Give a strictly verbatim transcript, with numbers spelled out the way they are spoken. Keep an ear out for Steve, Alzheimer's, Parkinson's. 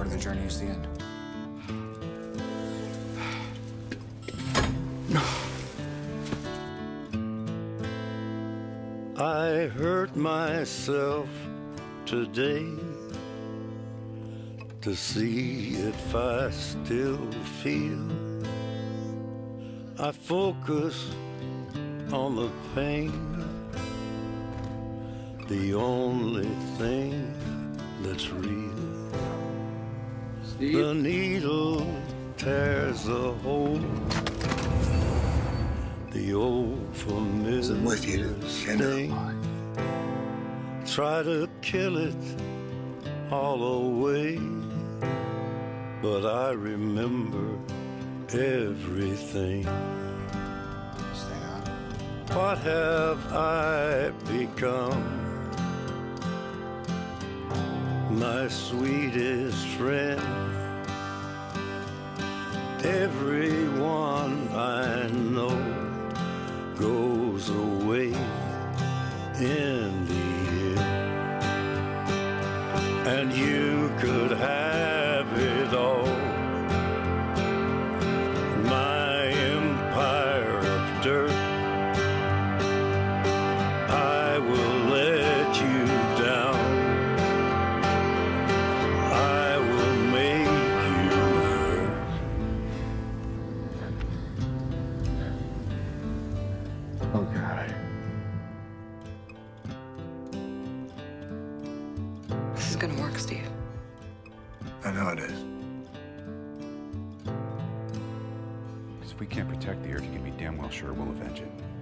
part of the journey is the end. I hurt myself today to see if I still feel. I focus on the pain, the only thing that's real. Steve? The needle tears a hole. The old familiar sting. Try to kill it all away, but I remember everything. What have I become? My sweetest friend, everyone I know goes away in the end. And you could have it all, my empire of dirt. I will let you down, I will make you hurt. Oh God. This is gonna work, Steve. I know it is. If we can't protect the Earth, you can be damn well sure we'll avenge it.